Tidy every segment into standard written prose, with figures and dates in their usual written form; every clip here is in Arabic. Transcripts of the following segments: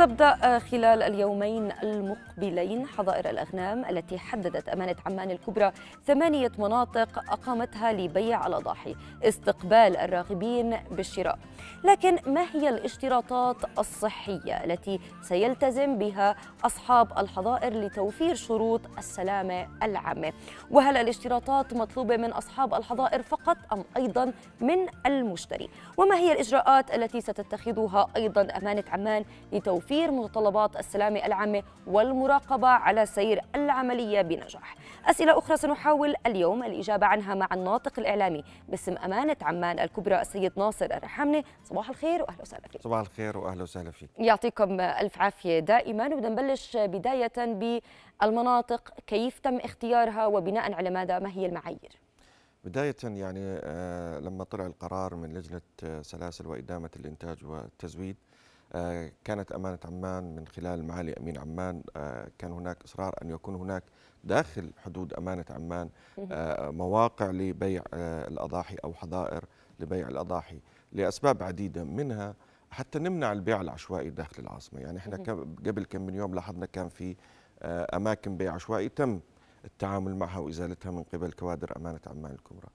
تبدأ خلال اليومين المقبلين حظائر الأغنام التي حددت أمانة عمان الكبرى 8 مناطق أقامتها لبيع على ضاحي استقبال الراغبين بالشراء. لكن ما هي الاشتراطات الصحية التي سيلتزم بها أصحاب الحظائر لتوفير شروط السلامة العامة؟ وهل الاشتراطات مطلوبة من أصحاب الحظائر فقط أم أيضا من المشتري؟ وما هي الإجراءات التي ستتخذها أيضا أمانة عمان لتوفير متطلبات السلامة العامة والمراقبة على سير العملية بنجاح؟ أسئلة أخرى سنحاول اليوم الإجابة عنها مع الناطق الإعلامي باسم أمانة عمان الكبرى السيد ناصر الرحامنة. صباح الخير وأهلا وسهلا فيك. صباح الخير وأهلا وسهلا فيك. يعطيكم ألف عافية دائما. وبدنا نبلش بداية بالمناطق، كيف تم اختيارها وبناء على ماذا، ما هي المعايير؟ بداية يعني لما طلع القرار من لجنة سلاسل وإدامة الإنتاج والتزويد، كانت أمانة عمان من خلال معالي أمين عمان كان هناك إصرار أن يكون هناك داخل حدود أمانة عمان مواقع لبيع الأضاحي أو حظائر لبيع الأضاحي لأسباب عديدة، منها حتى نمنع البيع العشوائي داخل العاصمة. يعني احنا قبل كم من يوم لاحظنا كان في أماكن بيع عشوائي تم التعامل معها وإزالتها من قبل كوادر أمانة عمان الكبرى،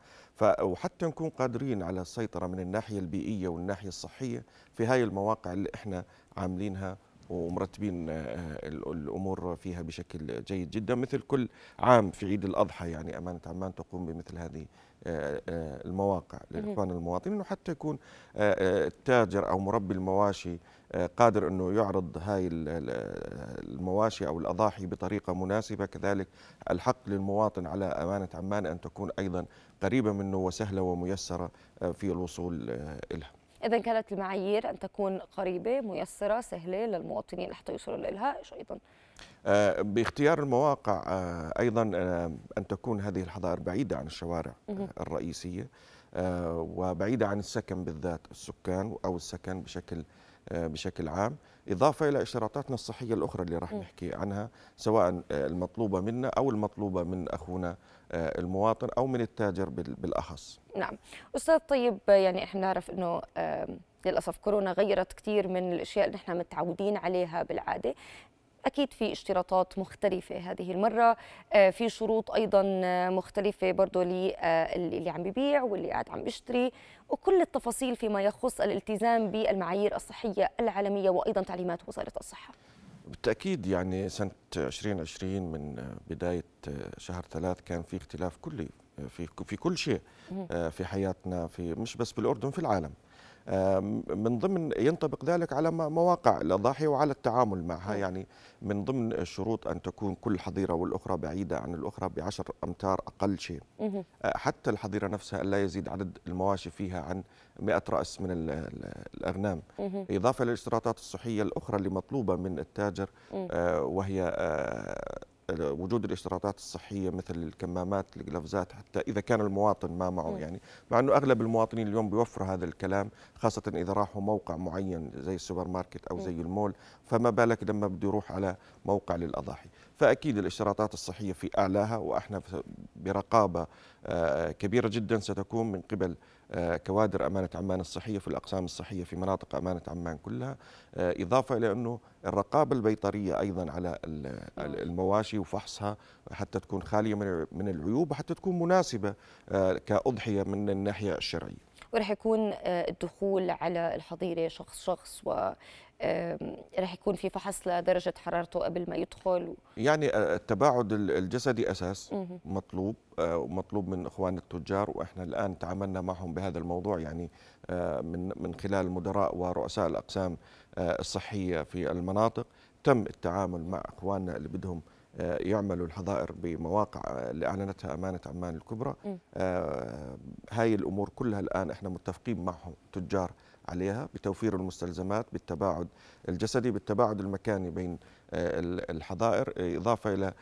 وحتى نكون قادرين على السيطرة من الناحية البيئية والناحية الصحية في هاي المواقع اللي إحنا عاملينها ومرتبين الأمور فيها بشكل جيد جدا. مثل كل عام في عيد الأضحى يعني أمانة عمان تقوم بمثل هذه المواقع للإخوان المواطنين، وحتى يكون التاجر أو مربي المواشي قادر أنه يعرض هاي المواشي أو الأضاحي بطريقة مناسبة. كذلك الحق للمواطن على أمانة عمان أن تكون أيضا قريبة منه وسهلة وميسرة في الوصول إليها. إذا كانت المعايير أن تكون قريبة ميسرة سهلة للمواطنين حتى يوصلوا لها. أيضا باختيار المواقع أيضا أن تكون هذه الحظائر بعيدة عن الشوارع الرئيسية وبعيدة عن السكن، بالذات السكان أو السكن بشكل عام، إضافة إلى اشتراطاتنا الصحية الأخرى اللي راح نحكي عنها، سواء المطلوبة منا أو المطلوبة من أخونا المواطن أو من التاجر بالأخص. نعم أستاذ. طيب يعني إحنا نعرف أنه للأسف كورونا غيرت كثير من الأشياء اللي إحنا متعودين عليها بالعادة، أكيد في اشتراطات مختلفة هذه المرة، في شروط أيضا مختلفة برضو اللي عم ببيع واللي قاعد عم بيشتري، وكل التفاصيل فيما يخص الالتزام بالمعايير الصحية العالمية وأيضا تعليمات وزارة الصحة. بالتأكيد يعني سنة 2020 من بداية شهر 3 كان في اختلاف كلي في كل شيء في حياتنا، مش بس بالأردن، في العالم. من ضمن ينطبق ذلك على مواقع الأضاحي وعلى التعامل معها. يعني من ضمن الشروط أن تكون كل حظيرة والأخرى بعيدة عن الأخرى ب10 أمتار أقل شيء. حتى الحظيرة نفسها لا يزيد عدد المواشي فيها عن 100 رأس من الأغنام. إضافة للاشتراطات الصحية الأخرى اللي مطلوبة من التاجر، وهي وجود الاشتراطات الصحية مثل الكمامات، القفازات، حتى إذا كان المواطن ما معه. يعني مع أنه أغلب المواطنين اليوم بيوفروا هذا الكلام، خاصة إذا راحوا موقع معين زي السوبر ماركت أو زي المول، فما بالك لما بده يروح على موقع للأضاحي. فأكيد الاشتراطات الصحية في أعلاها، وإحنا برقابة كبيرة جدا ستكون من قبل كوادر أمانة عمان الصحية في الأقسام الصحية في مناطق أمانة عمان كلها. إضافة إلى أنه الرقابة البيطرية أيضا على المواشي وفحصها حتى تكون خالية من العيوب، وحتى تكون مناسبة كأضحية من الناحية الشرعية. ورح يكون الدخول على الحظيرة شخص، ورح يكون في فحص لدرجة حرارته قبل ما يدخل. يعني التباعد الجسدي أساس مطلوب من إخوان التجار، وإحنا الآن تعاملنا معهم بهذا الموضوع يعني من خلال المدراء ورؤساء الأقسام الصحية في المناطق. تم التعامل مع إخواننا اللي بدهم يعملوا الحظائر بمواقع اللي أعلنتها أمانة عمان الكبرى. هاي الأمور كلها الآن إحنا متفقين معهم تجار عليها، بتوفير المستلزمات، بالتباعد الجسدي، بالتباعد المكاني بين الحظائر، إضافة إلى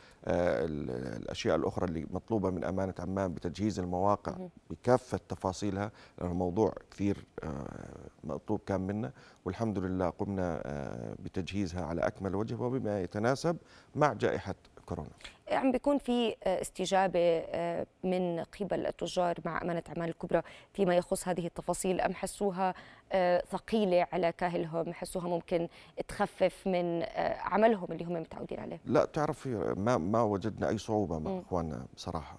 الأشياء الأخرى اللي مطلوبة من أمانة عمان بتجهيز المواقع بكافة تفاصيلها، لأن الموضوع كثير مطلوب كان منا، والحمد لله قمنا بتجهيزها على أكمل وجه وبما يتناسب مع جائحة كورونا؟ عم بيكون في استجابة من قبل التجار مع أمانة عمان الكبرى فيما يخص هذه التفاصيل، أم حسوها ثقيلة على كاهلهم، حسوها ممكن تخفف من عملهم اللي هم متعودين عليه؟ لا تعرفي، ما وجدنا أي صعوبة مع إخواننا بصراحة،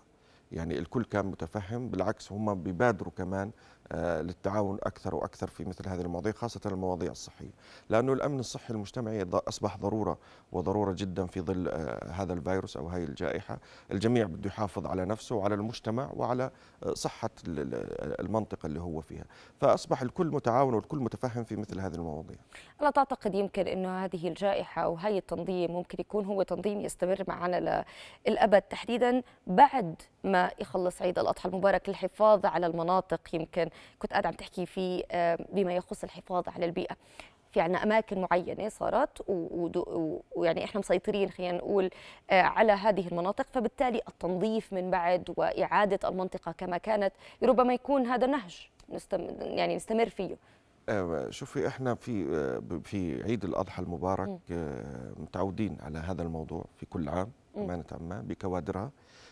يعني الكل كان متفهم، بالعكس هم بيبادروا كمان للتعاون أكثر وأكثر في مثل هذه المواضيع، خاصة المواضيع الصحية، لأنه الأمن الصحي المجتمعي أصبح ضرورة وضرورة جدا في ظل هذا الفيروس أو هاي الجائحة. الجميع بده يحافظ على نفسه وعلى المجتمع وعلى صحة المنطقة اللي هو فيها، فأصبح الكل متعاون والكل متفهم في مثل هذه المواضيع. ألا تعتقد يمكن أنه هذه الجائحة أو هاي التنظيم ممكن يكون هو تنظيم يستمر معنا للأبد، تحديدا بعد ما يخلص عيد الأضحى المبارك، للحفاظ على المناطق؟ يمكن كنت قاعد عم تحكي في بما يخص الحفاظ على البيئة، في عنا أماكن معينة صارت ويعني إحنا مسيطرين خلينا نقول على هذه المناطق، فبالتالي التنظيف من بعد وإعادة المنطقة كما كانت ربما يكون هذا نهج نستمر فيه. شوفي، احنا في عيد الأضحى المبارك متعودين على هذا الموضوع في كل عام، أمانة عمان بكوادرها،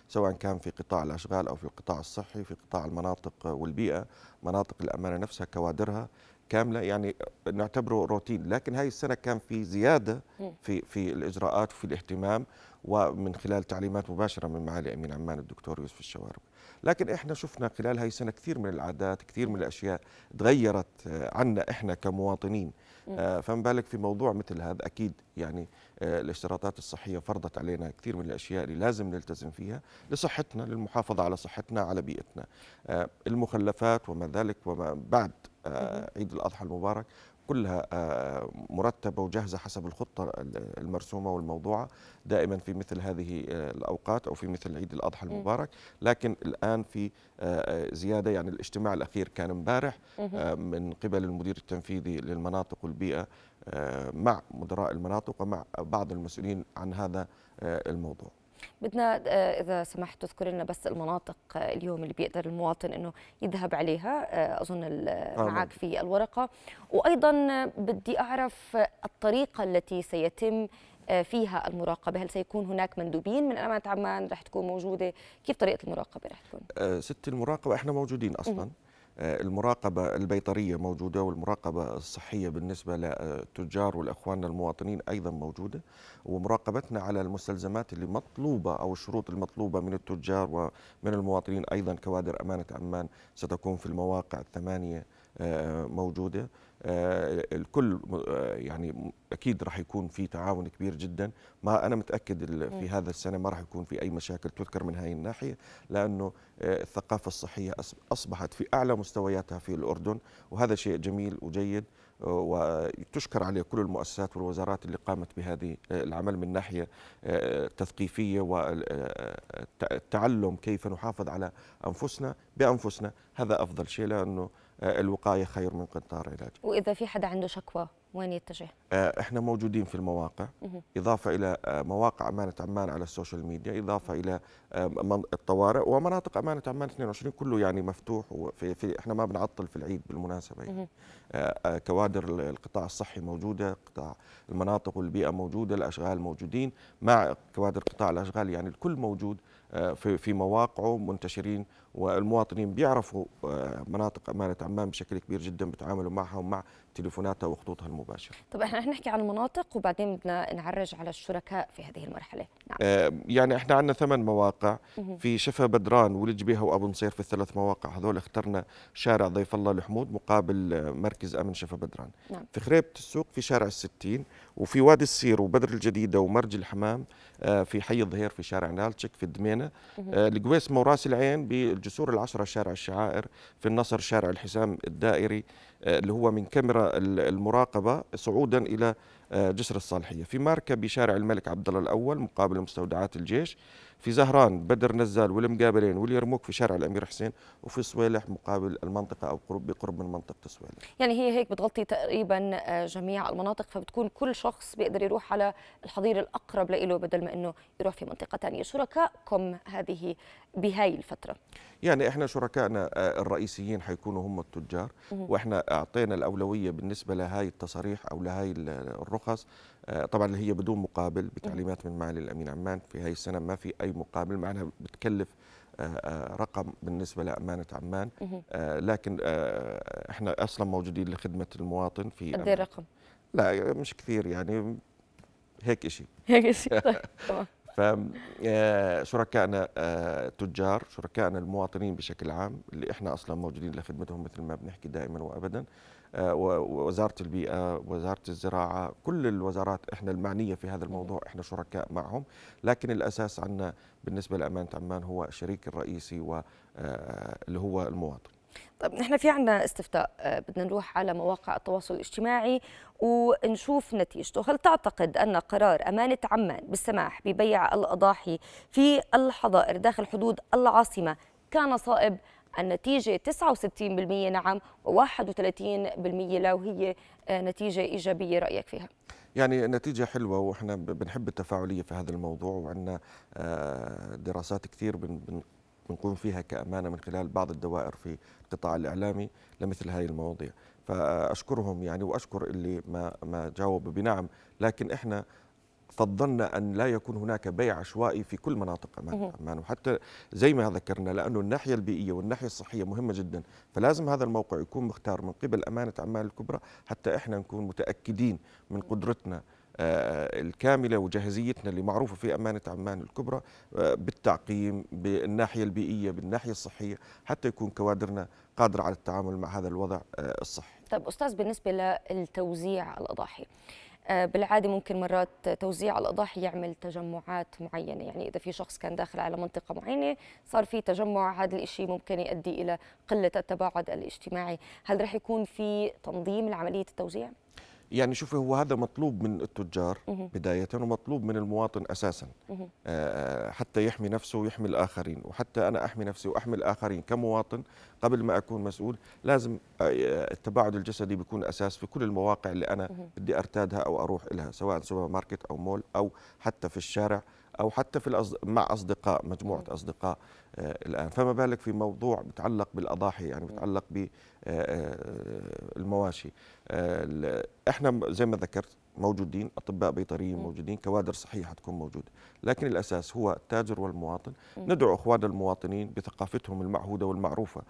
سواء كان في قطاع الأشغال أو في القطاع الصحي، في قطاع المناطق والبيئة، مناطق الأمانة نفسها كوادرها كاملة، يعني نعتبره روتين. لكن هاي السنة كان في زيادة في الإجراءات وفي الاهتمام، ومن خلال تعليمات مباشرة من معالي أمين عمان الدكتور يوسف الشواربي. لكن احنا شفنا خلال هاي السنة كثير من العادات، كثير من الأشياء تغيرت عنا احنا كمواطنين، فما بالك في موضوع مثل هذا؟ أكيد يعني الاشتراطات الصحية فرضت علينا كثير من الأشياء اللي لازم نلتزم فيها لصحتنا، للمحافظة على صحتنا، على بيئتنا، المخلفات وما ذلك وما بعد عيد الأضحى المبارك، كلها مرتبة وجاهزة حسب الخطة المرسومة والموضوعة دائما في مثل هذه الأوقات أو في مثل عيد الأضحى المبارك. لكن الآن في زيادة، يعني الاجتماع الأخير كان امبارح من قبل المدير التنفيذي للمناطق والبيئة مع مدراء المناطق ومع بعض المسؤولين عن هذا الموضوع. بدنا إذا سمحت تذكر لنا بس المناطق اليوم اللي بيقدر المواطن إنه يذهب عليها، أظن معك في الورقة، وأيضا بدي أعرف الطريقة التي سيتم فيها المراقبة، هل سيكون هناك مندوبين من أمانة عمان رح تكون موجودة؟ كيف طريقة المراقبة رح تكون؟ ست المراقبة إحنا موجودين أصلا، المراقبة البيطرية موجودة، والمراقبة الصحية بالنسبة للتجار والأخوان المواطنين أيضا موجودة، ومراقبتنا على المستلزمات اللي مطلوبة أو الشروط المطلوبة من التجار ومن المواطنين أيضا كوادر أمانة عمان ستكون في المواقع الثمانية موجودة. الكل يعني أكيد راح يكون في تعاون كبير جدا، ما أنا متأكد في هذا السنة ما راح يكون في أي مشاكل تذكر من هاي الناحية، لأنه الثقافة الصحية أصبحت في أعلى مستوياتها في الأردن، وهذا شيء جميل وجيد، وتشكر عليه كل المؤسسات والوزارات اللي قامت بهذه العمل من ناحية تثقيفية والتعلم كيف نحافظ على أنفسنا بأنفسنا. هذا أفضل شيء، لأنه الوقاية خير من قنطار علاج. وإذا في حدا عنده شكوى وين يتجه؟ احنا موجودين في المواقع، إضافة إلى مواقع أمانة عمان على السوشيال ميديا، إضافة إلى الطوارئ ومناطق أمانة عمان 22 كله يعني مفتوح، وفي احنا ما بنعطل في العيد بالمناسبة يعني. كوادر القطاع الصحي موجودة، قطاع المناطق والبيئة موجودة، الأشغال موجودين مع كوادر قطاع الأشغال، يعني الكل موجود في مواقعه منتشرين، والمواطنين بيعرفوا مناطق أمانة عمان بشكل كبير جدا، بتعاملوا معها ومع تليفوناتها وخطوطها المباشرة. طب احنا رح نحكي عن المناطق وبعدين بدنا نعرج على الشركاء في هذه المرحلة. نعم. يعني احنا عندنا 8 مواقع في شفا، بدران، ولج بيها، وابو نصير، في الثلاث مواقع هذول اخترنا شارع ضيف الله الحمود مقابل مركز امن شفا بدران. نعم. في خريبة السوق في شارع 60، وفي وادي السير وبدر الجديدة ومرج الحمام في حي الظهير في شارع نالتشك، في الدمينة القويسمة وراس العين بالجسور العشرة شارع الشعائر، في النصر شارع الحسام الدائري اللي هو من كاميرا المراقبة صعودا إلى جسر الصالحية، في ماركة بشارع الملك عبد الله الأول مقابل مستودعات الجيش، في زهران، بدر نزال والمقابلين واليرموك في شارع الأمير حسين، وفي صويلح مقابل المنطقة أو بقرب من منطقة صويلح. يعني هي هيك بتغطي تقريبا جميع المناطق، فبتكون كل شخص بيقدر يروح على الحظير الأقرب له بدل ما إنه يروح في منطقة ثانية. شركائكم هذه بهاي الفترة؟ يعني إحنا شركائنا الرئيسيين حيكونوا هم التجار، وإحنا أعطينا الأولوية بالنسبة لهاي التصاريح أو لهاي الرخص طبعا هي بدون مقابل بتعليمات من معالي الامين عمان. في هاي السنه ما في اي مقابل، مع انها بتكلف رقم بالنسبه لامانه عمان، لكن احنا اصلا موجودين لخدمه المواطن. في قد ايه رقم؟ لا مش كثير، يعني هيك شيء هيك شيء. طيب فشركائنا تجار، شركائنا المواطنين بشكل عام اللي احنا اصلا موجودين لخدمتهم مثل ما بنحكي دائما وابدا، ووزاره البيئه، وزاره الزراعه، كل الوزارات احنا المعنيه في هذا الموضوع، احنا شركاء معهم، لكن الاساس عندنا بالنسبه لامانه عمان هو الشريك الرئيسي واللي هو المواطن. طيب نحن في عندنا استفتاء بدنا نروح على مواقع التواصل الاجتماعي ونشوف نتيجته. هل تعتقد أن قرار أمانة عمان بالسماح ببيع الأضاحي في الحظائر داخل حدود العاصمة كان صائب؟ النتيجة 69% نعم و31% لا، وهي نتيجة إيجابية. رأيك فيها؟ يعني نتيجة حلوة، وإحنا بنحب التفاعلية في هذا الموضوع، وعندنا دراسات كثير بنقوم فيها كأمانة من خلال بعض الدوائر في القطاع الإعلامي لمثل هذه المواضيع، فأشكرهم يعني، وأشكر اللي ما جاوب بنعم، لكن إحنا فضلنا أن لا يكون هناك بيع عشوائي في كل مناطق عمان، وحتى زي ما ذكرنا لأنه الناحية البيئية والناحية الصحية مهمة جدا، فلازم هذا الموقع يكون مختار من قبل أمانة عمان الكبرى حتى إحنا نكون متأكدين من قدرتنا الكاملة وجاهزيتنا اللي معروفة في أمانة عمان الكبرى بالتعقيم بالناحية البيئية بالناحية الصحية، حتى يكون كوادرنا قادرة على التعامل مع هذا الوضع الصحي. طيب أستاذ، بالنسبة للتوزيع الأضاحي، بالعادة ممكن مرات توزيع الأضاحي يعمل تجمعات معينة، يعني إذا في شخص كان داخل على منطقة معينة صار في تجمع، هذا الشيء ممكن يؤدي إلى قلة التباعد الاجتماعي. هل رح يكون في تنظيم لعملية التوزيع؟ يعني شوفي، هو هذا مطلوب من التجار بداية، ومطلوب من المواطن أساسا حتى يحمي نفسه ويحمي الآخرين، وحتى أنا أحمي نفسي وأحمي الآخرين كمواطن قبل ما أكون مسؤول. لازم التباعد الجسدي بيكون أساس في كل المواقع اللي أنا بدي أرتادها أو أروح إلها، سواء سوبر ماركت أو مول أو حتى في الشارع أو حتى في مع أصدقاء، مجموعة أصدقاء. الآن فما بالك في موضوع بتعلق بالأضاحي، يعني بتعلق بالمواشي. إحنا زي ما ذكرت موجودين أطباء بيطريين، موجودين كوادر صحية حتكون موجودة، لكن الأساس هو التاجر والمواطن. ندعو أخوان المواطنين بثقافتهم المعهودة والمعروفة،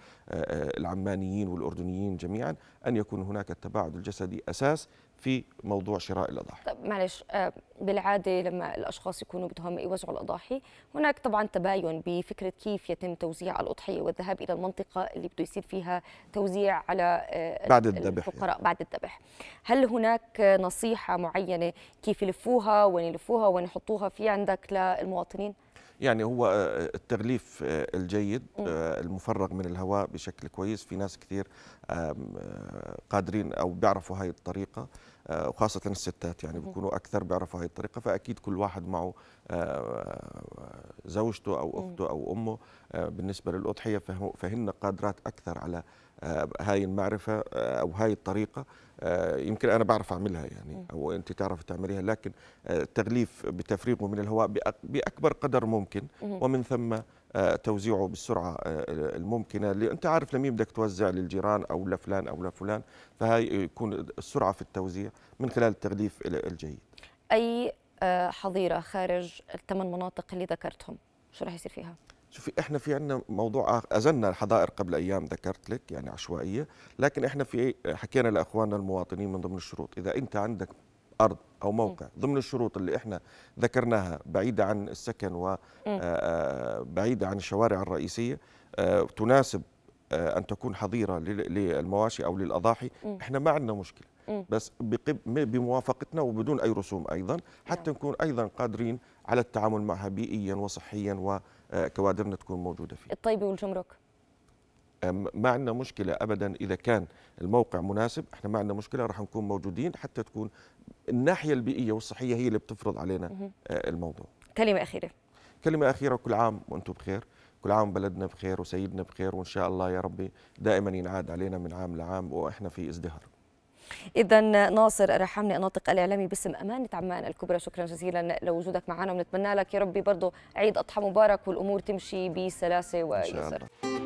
العمانيين والأردنيين جميعا، أن يكون هناك التباعد الجسدي أساس في موضوع شراء الأضاحي. طب معلش، بالعادة لما الأشخاص يكونوا بدهم يوزعوا الأضاحي هناك طبعا تباين بفكرة كيف يتم توزيع الأضحية والذهاب إلى المنطقة اللي بده يصير فيها توزيع على بعد الذبح، الفقراء يعني. بعد الذبح هل هناك نصيحة معينة كيف يلفوها وين يلفوها وين يحطوها في عندك للمواطنين؟ يعني هو التغليف الجيد المفرغ من الهواء بشكل كويس، في ناس كثير قادرين أو بيعرفوا هاي الطريقة، وخاصة الستات يعني بيكونوا أكثر بيعرفوا هاي الطريقة، فأكيد كل واحد معه زوجته أو أخته أو أمه بالنسبة للأضحية، فهن قادرات أكثر على هاي المعرفة أو هاي الطريقة. يمكن أنا بعرف أعملها يعني، أو أنت تعرف تعمليها، لكن التغليف بتفريغه من الهواء بأكبر قدر ممكن، ومن ثم توزيعه بالسرعة الممكنة، اللي أنت عارف لمين بدك توزع، للجيران أو لفلان أو لفلان، فهاي يكون السرعة في التوزيع من خلال التغليف الجيد. أي حظيرة خارج الثمان مناطق اللي ذكرتهم شو راح يصير فيها؟ شوفي، احنا في عندنا موضوع أزلنا الحظائر قبل أيام ذكرت لك، يعني عشوائية، لكن احنا في حكينا لأخواننا المواطنين من ضمن الشروط، إذا أنت عندك أرض أو موقع ضمن الشروط اللي احنا ذكرناها بعيدة عن السكن وبعيدة عن الشوارع الرئيسية، تناسب أن تكون حظيرة للمواشي أو للأضاحي، احنا ما عندنا مشكلة، بس بموافقتنا وبدون أي رسوم أيضا، حتى نكون أيضا قادرين على التعامل معها بيئيا وصحيا وكوادرنا تكون موجودة فيه. الطيبة والجمرك ما عندنا مشكلة أبدا، إذا كان الموقع مناسب احنا ما عندنا مشكلة، راح نكون موجودين حتى تكون الناحية البيئية والصحية هي اللي بتفرض علينا الموضوع. كلمة أخيرة، كل عام وأنتم بخير، كل عام بلدنا بخير وسيدنا بخير، وإن شاء الله يا ربي دائما ينعاد علينا من عام لعام وإحنا في ازدهار. إذا ناصر الرحامنة، الناطق الإعلامي باسم أمانة عمان الكبرى، شكرا جزيلا لوجودك معنا، ونتمنى لك يا ربي برضه عيد أضحى مبارك والأمور تمشي بسلاسة ويسر.